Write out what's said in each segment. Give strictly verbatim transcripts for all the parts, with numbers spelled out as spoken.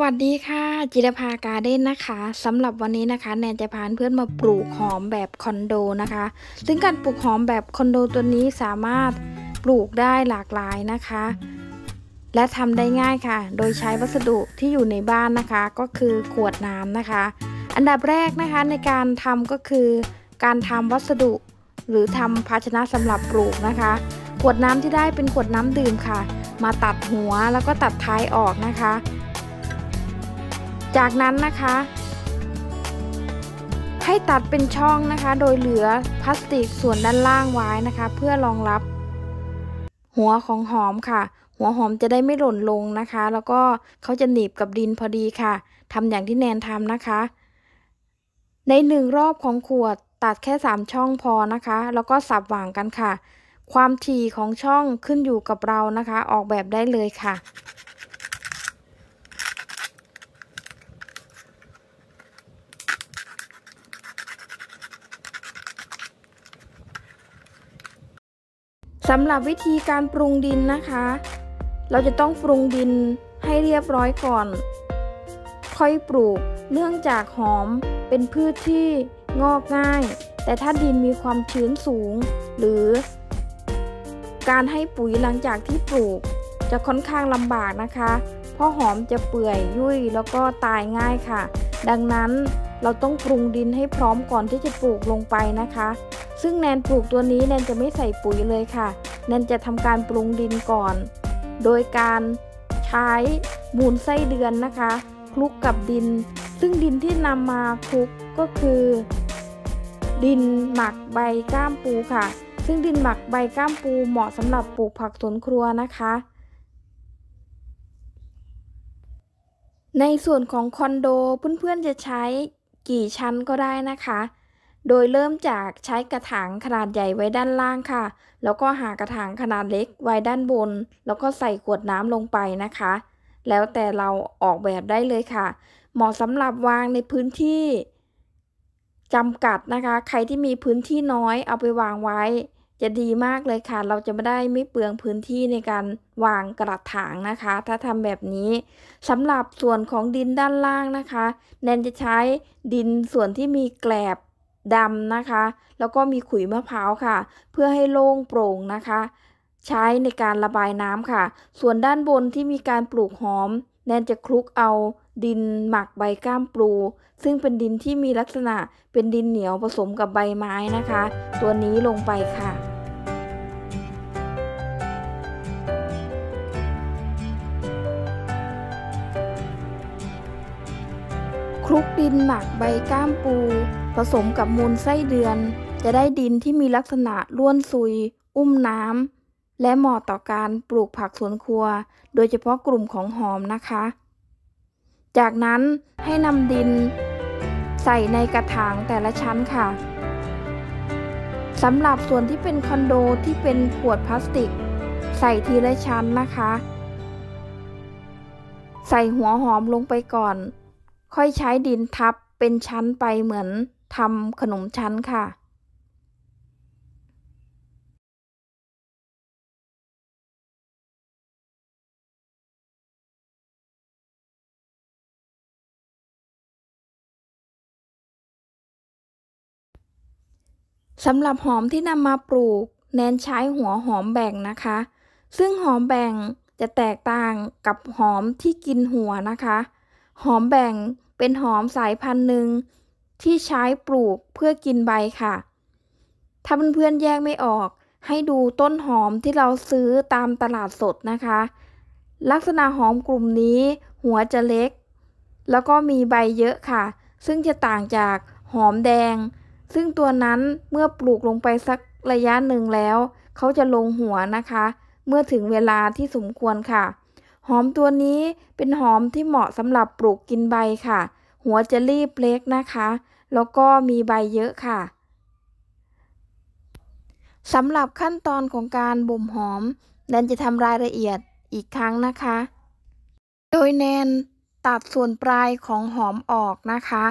สวัสดีค่ะจิรภาการ์เด้นนะคะสำหรับวันนี้นะคะแนนจะพาเพื่อนมาปลูกหอมแบบคอนโดนะคะซึ่งการปลูกหอมแบบคอนโดตัวนี้สามารถปลูกได้หลากหลายนะคะและทำได้ง่ายค่ะโดยใช้วัสดุที่อยู่ในบ้านนะคะก็คือขวดน้ำนะคะอันดับแรกนะคะในการทำก็คือการทำวัสดุหรือทำภาชนะสำหรับปลูกนะคะขวดน้ำที่ได้เป็นขวดน้ำดื่มค่ะมาตัดหัวแล้วก็ตัดท้ายออกนะคะจากนั้นนะคะให้ตัดเป็นช่องนะคะโดยเหลือพลาสติกส่วนด้านล่างไว้นะคะเพื่อรองรับหัวของหอมค่ะหัวหอมจะได้ไม่หล่นลงนะคะแล้วก็เขาจะหนีบกับดินพอดีค่ะทำอย่างที่แนนทำนะคะในหนึ่งรอบของขวดตัดแค่สามช่องพอนะคะแล้วก็สับหว่างกันค่ะความถี่ของช่องขึ้นอยู่กับเรานะคะออกแบบได้เลยค่ะสำหรับวิธีการปรุงดินนะคะเราจะต้องปรุงดินให้เรียบร้อยก่อนค่อยปลูกเนื่องจากหอมเป็นพืชที่งอกง่ายแต่ถ้าดินมีความชื้นสูงหรือการให้ปุ๋ยหลังจากที่ปลูกจะค่อนข้างลำบากนะคะเพราะหอมจะเปื่อยยุ่ยแล้วก็ตายง่ายค่ะดังนั้นเราต้องปรุงดินให้พร้อมก่อนที่จะปลูกลงไปนะคะซึ่งแนนปลูกตัวนี้แนนจะไม่ใส่ปุ๋ยเลยค่ะแนนจะทำการปรุงดินก่อนโดยการใช้มูลไส้เดือนนะคะคลุกกับดินซึ่งดินที่นำมาคลุกก็คือดินหมักใบก้ามปูค่ะซึ่งดินหมักใบก้ามปูเหมาะสำหรับปลูกผักสวนครัวนะคะในส่วนของคอนโดเพื่อนๆจะใช้กี่ชั้นก็ได้นะคะโดยเริ่มจากใช้กระถางขนาดใหญ่ไว้ด้านล่างค่ะแล้วก็หากระถางขนาดเล็กไว้ด้านบนแล้วก็ใส่ขวดน้ำลงไปนะคะแล้วแต่เราออกแบบได้เลยค่ะเหมาะสำหรับวางในพื้นที่จำกัดนะคะใครที่มีพื้นที่น้อยเอาไปวางไว้จะดีมากเลยค่ะเราจะไม่ได้ไม่เปลืองพื้นที่ในการวางกระถางนะคะถ้าทำแบบนี้สำหรับส่วนของดินด้านล่างนะคะแนนจะใช้ดินส่วนที่มีแกลบดำนะคะแล้วก็มีขุยมะพร้าวค่ะเพื่อให้โล่งโปร่งนะคะใช้ในการระบายน้ำค่ะส่วนด้านบนที่มีการปลูกหอมแนนจะคลุกเอาดินหมักใบก้ามปลูซึ่งเป็นดินที่มีลักษณะเป็นดินเหนียวผสมกับใบไม้นะคะตัวนี้ลงไปค่ะคลุกดินหมักใบก้ามปูผสมกับมูลไส้เดือนจะได้ดินที่มีลักษณะร่วนซุยอุ้มน้ำและเหมาะต่อการปลูกผักสวนครัวโดยเฉพาะกลุ่มของหอมนะคะจากนั้นให้นำดินใส่ในกระถางแต่ละชั้นค่ะสำหรับส่วนที่เป็นคอนโดที่เป็นขวดพลาสติกใส่ทีละชั้นนะคะใส่หัวหอมลงไปก่อนค่อยใช้ดินทับเป็นชั้นไปเหมือนทำขนมชั้นค่ะสำหรับหอมที่นำมาปลูกแนนใช้หัวหอมแบ่งนะคะซึ่งหอมแบ่งจะแตกต่างกับหอมที่กินหัวนะคะหอมแบ่งเป็นหอมสายพันธุ์หนึ่งที่ใช้ปลูกเพื่อกินใบค่ะถ้าเพื่อนๆแยกไม่ออกให้ดูต้นหอมที่เราซื้อตามตลาดสดนะคะลักษณะหอมกลุ่มนี้หัวจะเล็กแล้วก็มีใบเยอะค่ะซึ่งจะต่างจากหอมแดงซึ่งตัวนั้นเมื่อปลูกลงไปสักระยะหนึ่งแล้วเขาจะลงหัวนะคะเมื่อถึงเวลาที่สมควรค่ะหอมตัวนี้เป็นหอมที่เหมาะสำหรับปลูกกินใบค่ะหัวจะรีบเล็กนะคะแล้วก็มีใบเยอะค่ะสำหรับขั้นตอนของการบ่มหอมแนนจะทำรายละเอียดอีกครั้งนะคะโดยแนนตัดส่วนปลายของหอมออกนะคะ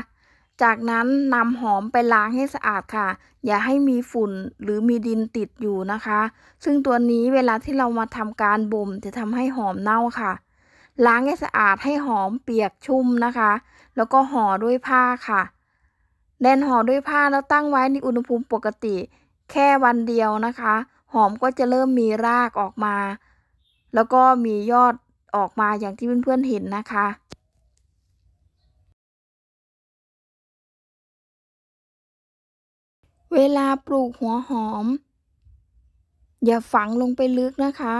จากนั้นนำหอมไปล้างให้สะอาดค่ะอย่าให้มีฝุ่นหรือมีดินติดอยู่นะคะซึ่งตัวนี้เวลาที่เรามาทำการบ่มจะทำให้หอมเน่าค่ะ ล้างให้สะอาดให้หอมเปียกชุ่มนะคะแล้วก็ห่อด้วยผ้าค่ะแดนห่อด้วยผ้าแล้วตั้งไว้ในอุณหภูมิปกติแค่วันเดียวนะคะหอมก็จะเริ่มมีรากออกมาแล้วก็มียอดออกมาอย่างที่เพื่อนๆเห็นนะคะเวลาปลูกหัวหอมอย่าฝังลงไปลึกนะคะ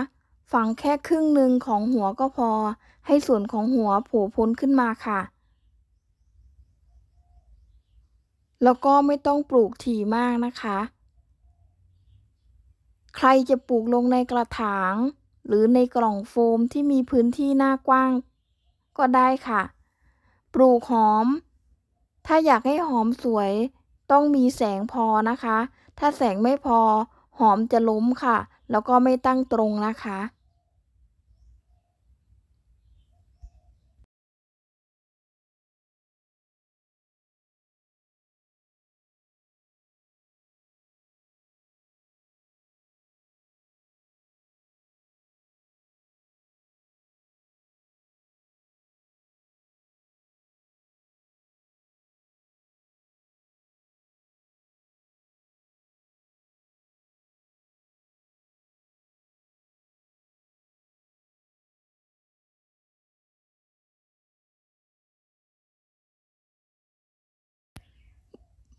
ฝังแค่ครึ่งหนึ่งของหัวก็พอให้ส่วนของหัวโผล่พ้นขึ้นมาค่ะแล้วก็ไม่ต้องปลูกถี่มากนะคะใครจะปลูกลงในกระถางหรือในกล่องโฟมที่มีพื้นที่หน้ากว้างก็ได้ค่ะปลูกหอมถ้าอยากให้หอมสวยต้องมีแสงพอนะคะถ้าแสงไม่พอหอมจะล้มค่ะแล้วก็ไม่ตั้งตรงนะคะ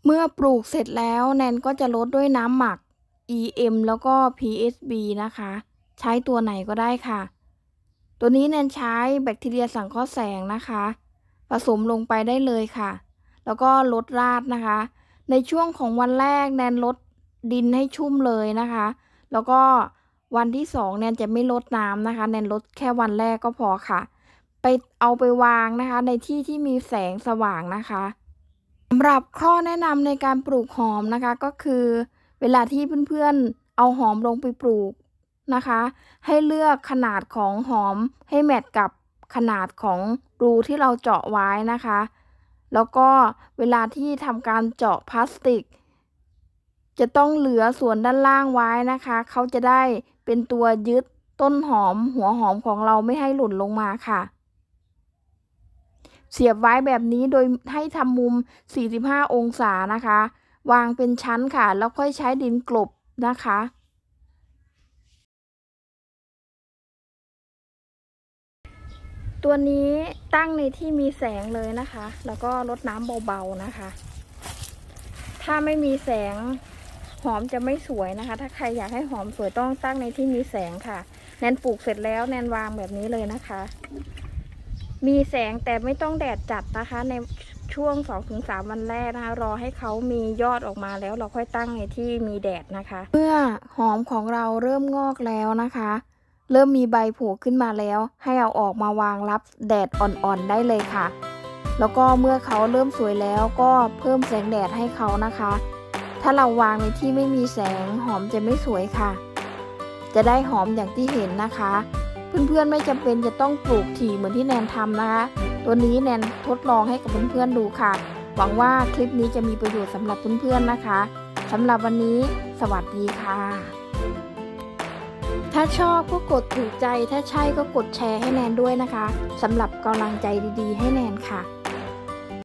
เมื่อปลูกเสร็จแล้วแนนก็จะลดด้วยน้ำหมัก อี เอ็ม แล้วก็ พี เอส บี นะคะใช้ตัวไหนก็ได้ค่ะตัวนี้แนนใช้แบคทีเรียสังเคราะห์แสงนะคะผสมลงไปได้เลยค่ะแล้วก็ลดราดนะคะในช่วงของวันแรกแนนลดดินให้ชุ่มเลยนะคะแล้วก็วันที่สองแนนจะไม่ลดน้ำนะคะแนนลดแค่วันแรกก็พอค่ะไปเอาไปวางนะคะในที่ที่มีแสงสว่างนะคะสำหรับข้อแนะนำในการปลูกหอมนะคะก็คือเวลาที่เพื่อนๆเอาหอมลงไปปลูกนะคะให้เลือกขนาดของหอมให้แมทกับขนาดของรูที่เราเจาะไว้นะคะแล้วก็เวลาที่ทำการเจาะพลาสติกจะต้องเหลือส่วนด้านล่างไว้นะคะเขาจะได้เป็นตัวยึดต้นหอมหัวหอมของเราไม่ให้หล่นลงมาค่ะเสียบไว้แบบนี้โดยให้ทำมุมสี่สิบห้าองศานะคะวางเป็นชั้นค่ะแล้วค่อยใช้ดินกลบนะคะตัวนี้ตั้งในที่มีแสงเลยนะคะแล้วก็รดน้ำเบาๆนะคะถ้าไม่มีแสงหอมจะไม่สวยนะคะถ้าใครอยากให้หอมสวยต้องตั้งในที่มีแสงค่ะแนนปลูกเสร็จแล้วแนนวางแบบนี้เลยนะคะมีแสงแต่ไม่ต้องแดดจัดนะคะในช่วง สองถึงสาม วันแรกนะคะรอให้เขามียอดออกมาแล้วเราค่อยตั้งในที่มีแดดนะคะเมื่อหอมของเราเริ่มงอกแล้วนะคะเริ่มมีใบโผล่ขึ้นมาแล้วให้เอาออกมาวางรับแดดอ่อนๆได้เลยค่ะแล้วก็เมื่อเขาเริ่มสวยแล้วก็เพิ่มแสงแดดให้เขานะคะถ้าเราวางในที่ไม่มีแสงหอมจะไม่สวยค่ะจะได้หอมอย่างที่เห็นนะคะเพื่อนๆไม่จำเป็นจะต้องปลูกถี่เหมือนที่แนนทำนะคะตัวนี้แนนทดลองให้กับเพื่อนๆดูค่ะหวังว่าคลิปนี้จะมีประโยชน์สำหรับเพื่อนๆนะคะสำหรับวันนี้สวัสดีค่ะถ้าชอบก็กดถูกใจถ้าใช่ก็กดแชร์ให้แนนด้วยนะคะสำหรับกำลังใจดีๆให้แนนค่ะ